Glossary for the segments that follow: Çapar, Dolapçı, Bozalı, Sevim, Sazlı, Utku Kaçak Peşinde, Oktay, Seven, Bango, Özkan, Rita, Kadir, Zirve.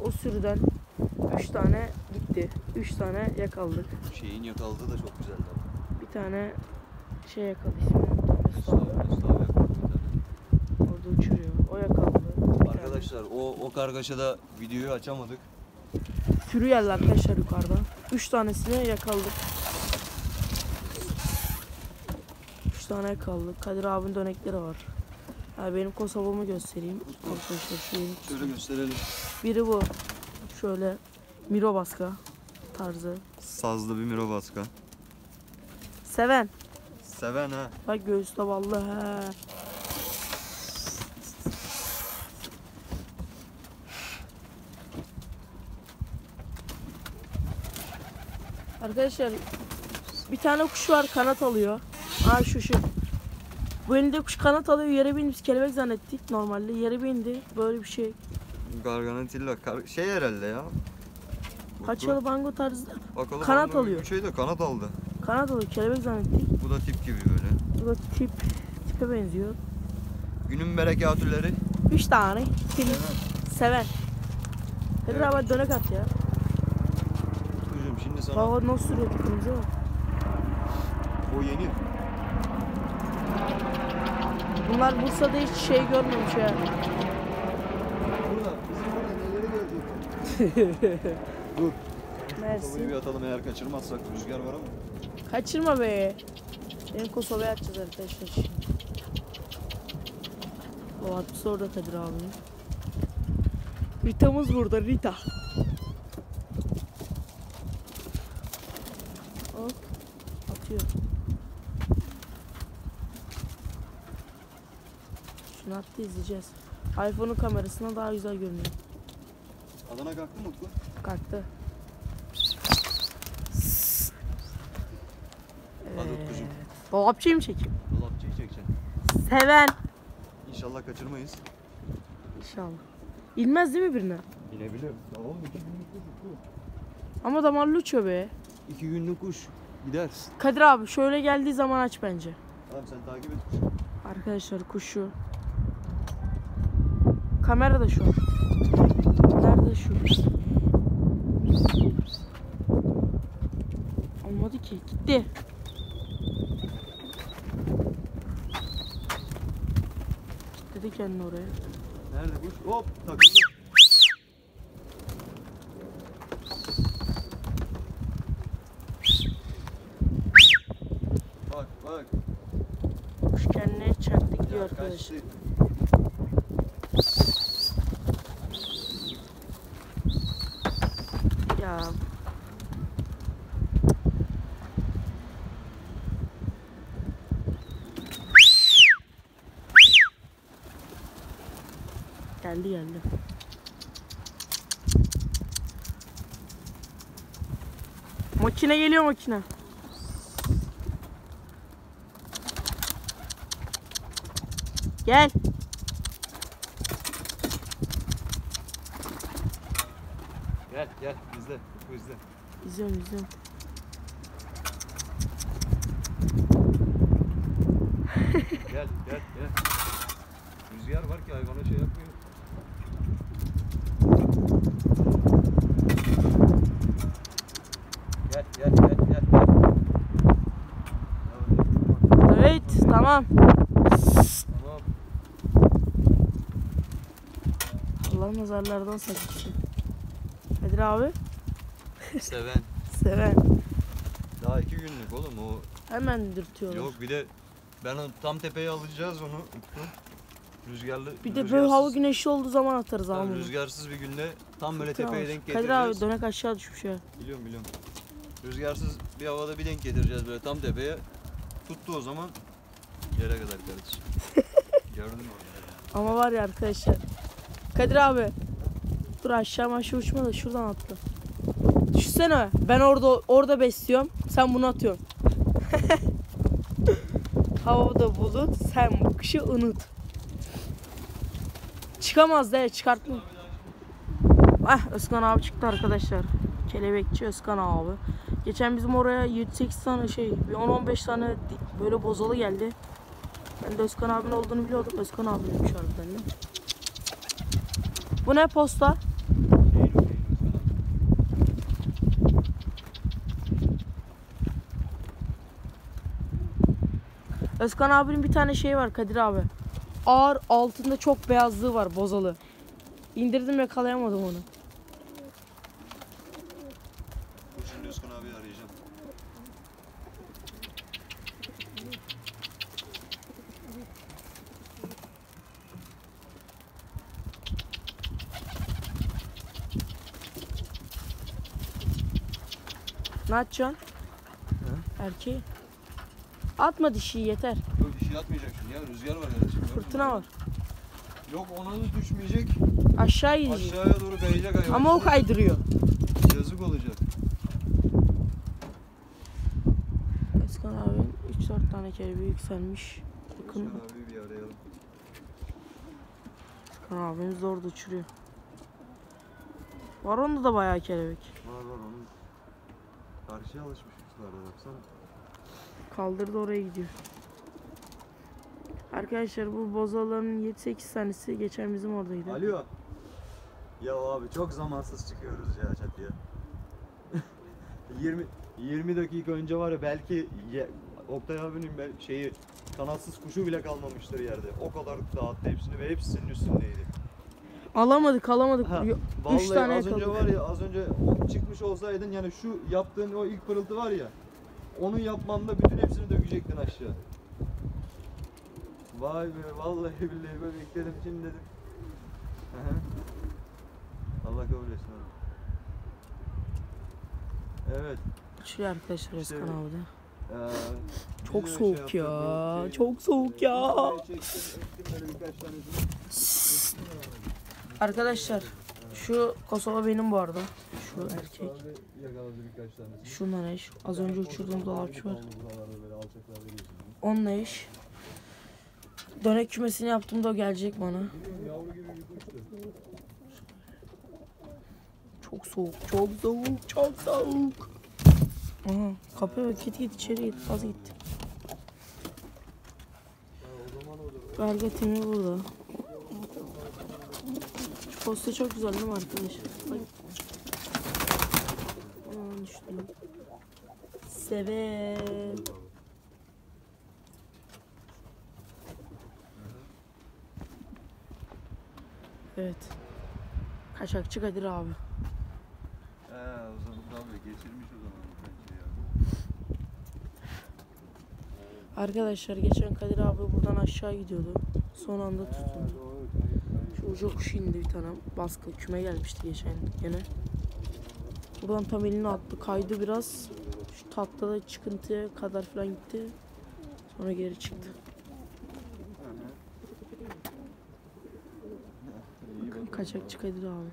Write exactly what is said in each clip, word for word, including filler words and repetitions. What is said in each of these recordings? O sürüden üç tane gitti. üç tane yakaladık. Şeyin yakaladığı da çok güzeldi ama. Bir tane şey yakaladı ismi. Orada uçuruyor. O yakaladı. Bir arkadaşlar tane. o o kargaşada videoyu açamadık. Sürü yerler arkadaşlar yukarıda. üç tanesini yakaladık. üç tane yakaladık. Kadir abinin dönekleri var. Yani benim Kosova'mı göstereyim. Şöyle gösterelim. Biri bu. Şöyle mirobaska tarzı. Sazlı bir mirobaska. Seven. Seven ha. Bak göğüste vallahi ha. Arkadaşlar bir tane kuş var, kanat alıyor. Aa şu şu. Bu elinde kuş kanat alıyor, yere bindi, biz kelebek zannettik normalde, yere bindi böyle bir şey. Garganatilla kar şey herhalde ya. Paçalı bango tarzı Bakalı kanat bango alıyor. Şey de kanat aldı. Kanat alıyor, kelebek zannettik. Bu da tip gibi böyle. Bu da tip, tipe benziyor. Günün berekatülleri. Üç tane. Seven. Seven. Hadi evet. Abi dönek at ya. Hocam şimdi sana. Baba nasıl sürüyor kırmızı mı? O yeni. Bunlar Bursa'da hiç şey görmemiş ya. Burada, bizim burada neleri gördük? Dur. Kosova'yı bir atalım, eğer kaçırmazsak rüzgar var ama. Kaçırma be. Benim Kosova'ya atacağız arkadaşlar şimdi. O atmışsa orada Kadir abi. Rita'mız burada, Rita. Hop, atıyor. Hatta izleyeceğiz. iPhone'un kamerasına daha güzel görünüyor. Adana kalktı mı Utku? Kalktı. Hadi Utkucuğum. Ee, dolapçıyı mı çekeyim? Dolapçıyı çekeceğim. Seven. İnşallah kaçırmayız. İnşallah. İnmez değil mi birine? İnebilir. Tamam, iki günlük kuş Utku. Ama damarlı uçuyor be. İki günlük kuş. Gideriz. Kadir abi şöyle geldiği zaman aç bence. Tamam sen takip et kuşu. Arkadaşlar kuşu. Kamera da şu. Nerede şu? Olmadı ki. Gitti. Gitti kendini oraya. Nerede bu? Hop takıldı. Bak bak. Kuş kendine çaktı gidiyor arkadaşlar. Ya. Geldi geldi. Makine geliyor, makine. Gel. Gel gel izle, izle. İzliyorum izliyorum. Gel gel gel. Rüzgar var ki hayvana şey yapmıyor. Gel gel gel gel. Evet tamam. Tamam. Allah nazarlardan sakınsın. Kadir abi. Seven. Seven. Daha iki günlük oğlum o. Hemen dürtüyorlar. Yok bir de ben tam tepeye alacağız onu. Rüzgarlı. Bir de böyle hava güneşli olduğu zaman atarız abi. Rüzgarsız bir günde tam böyle tepeye denk getireceğiz. Kadir abi dönek aşağı düşmüş ya. Biliyorum biliyorum. Rüzgarsız bir havada bir denk getireceğiz böyle tam tepeye. Tuttu o zaman yere kadar kardeşim. Gördün mü? Ama var ya arkadaşlar. Kadir abi. Dur aşağı aşağı uçma da şuradan attı. Düşünsene ben orada orada besliyorum, sen bunu atıyorsun. Havada bulut, sen bu kışı unut. Çıkamaz da çıkartma. Ah Özkan abi çıktı arkadaşlar. Kelebekçi Özkan abi. Geçen bizim oraya yedi sekiz tane şey, on on beş tane böyle bozalı geldi. Ben de Özkan abinin olduğunu biliyordum. Özkan abiymiş harbiden. Bu ne posta? Şey, Özkan abinin bir tane şeyi var Kadir abi. Ağır altında çok beyazlığı var, bozalı. İndirdim, yakalayamadım onu. Şimdi Özkan abiyi arayacağım. Ne atacaksın? He? Erkeği. Atma dişiyi yeter. Yok dişiyi atmayacak şimdi ya, rüzgar var ya. Fırtına var. Yok ona da düşmeyecek. Aşağı gidecek. Aşağıya doğru kayacak hayvan. Ama o kaydırıyor. Yazık olacak. Özkan abim üç dört tane kelebeği yükselmiş. Bakın. Özkan abiyi bir arayalım. Özkan abim zor da uçuruyor. Var onda da bayağı kelebek. Var var onun. Karşıya alışmış uçlarda baksana. Kaldırdı, oraya gidiyor. Arkadaşlar bu bozaların yedi sekiz tanesi geçen bizim oradaydı. Alo. Ya abi çok zamansız çıkıyoruz ya çatıya. yirmi yirmi dakika önce var ya belki ye, Oktay abinin şeyi kanatsız kuşu bile kalmamıştır yerde. O kadar dağıttı hepsini ve hepsinin üstündeydi. Alamadık, alamadık. Ha, vallahi üç tane az yakaladık. Önce var ya, az önce çıkmış olsaydın yani şu yaptığın o ilk pırıltı var ya. Onu yapmamda bütün hepsini dökecektin aşağı. Vay be, vallahi billahi böyle bekledim şimdi dedim. Aha. Allah kabul etsin abi. Evet. Şuraya arkadaşlar işte Özkan abi de. Ee, çok soğuk şey ya. Şey, çok soğuk ya. Çektim, böyle birkaç tanesini. Arkadaşlar şu Kosova benim bu arada. Şu erkek. Şunlara iş. Az önce uçurduğum dolapçı var. Onunla iş. Dönek kümesini yaptığımda o gelecek bana. Çok soğuk, çok soğuk, çok soğuk. Aha, kapıya git git içeri git, az gitti. Berga Timur burada. Şu posta çok güzel değil mi arkadaşlar? Bak. Aman düştüm. Seven. Evet. Kaçakçı Kadir abi. Ee, o zaman abi geçirmiş o zaman bence ya. Arkadaşlar geçen Kadir abi buradan aşağı gidiyordu. Son anda tutuldu. Şu uca kuşu indi bir tane. Baskı küme gelmişti geçen gene. Buradan tam elini attı. Kaydı biraz. Şu tatlıda çıkıntıya kadar falan gitti. Sonra geri çıktı. Kaçakçı Kadir abi.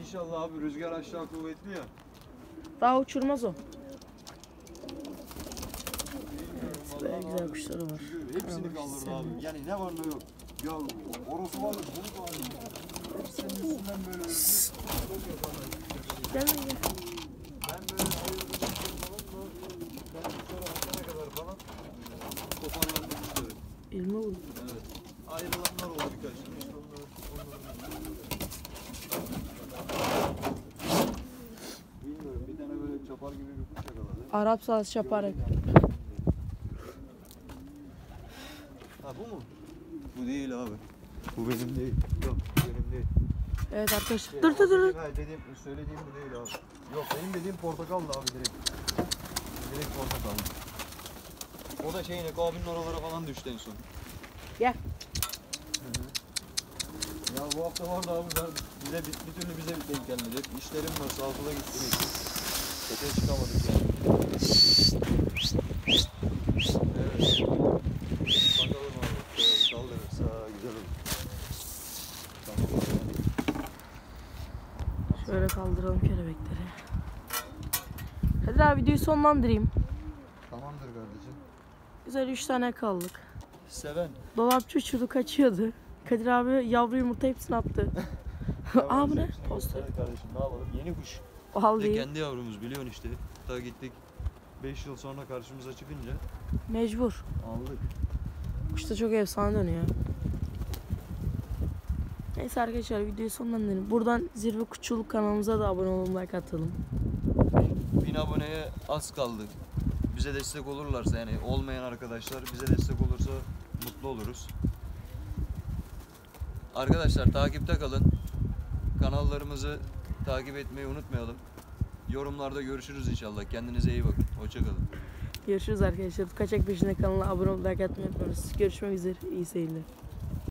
İnşallah abi rüzgar aşağı kuvvetli ya. Daha uçurmaz o. Evet, böyle güzel abi. Kuşları var. Hepsini kaldırdı abi. Yani ne var ne yok. Ya orası var, bunu var. Hepsinin üstünden böyle öldü. Gel gel. Ben böyle ben sonra atana kadar falan koparlardım işte. İlme oldu. Evet. Ayrılanlar oldu birkaç. Bilmiyorum, bir tane böyle çapar gibi bir kuş yakaladı. Arap saz çaparı. Ha bu mu? Bu değil abi. Bu benim değil. Yok, benim değil. Evet arkadaşlar. Dur dur dur. Dediğim, söylediğim bu değil abi. Yok, benim dediğim portakallı abi direkt. Direkt portakallı. O da şeyin Eko abinin oralara falan düştü en son. Gel. Ya bu hafta var da abi ben bize bir, bir türlü bize bir denk gelmedi. Hep işlerim var, sağlıkla gittim. Tepeye çıkamadık yani. Evet. Bakalım abi. Sallıyoruz. Aa, güzel olur. Tamam. Şöyle kaldıralım kelebekleri. Hadi abi videoyu sonlandırayım. Tamamdır kardeşim. Güzel üç tane kaldık. Seven. Dolapçı uçurdu, kaçıyordu. Kadir abi yavru yumurta hepsini attı. Aa bu ne? Posta. Kardeşim ne yapalım? Yeni kuş. Vallahi. Kendi yavrumuz biliyorsun işte. Daha gittik beş yıl sonra karşımıza çıkınca. Mecbur. Aldık. Kuş da çok efsane dönüyor. Neyse arkadaşlar videoyu sonlandıralım. Buradan Zirve Kuşçuluk kanalımıza da abone olun, like atalım. bin aboneye az kaldık. bize destek olurlarsa, yani olmayan arkadaşlar bize destek olursa mutlu oluruz. Arkadaşlar takipte kalın. Kanallarımızı takip etmeyi unutmayalım. Yorumlarda görüşürüz inşallah. Kendinize iyi bakın. Hoşça kalın. Görüşürüz arkadaşlar. Kaçak Peşinde kanalına abone olmayı unutmayınız. Görüşmek üzere. İyi seyirler.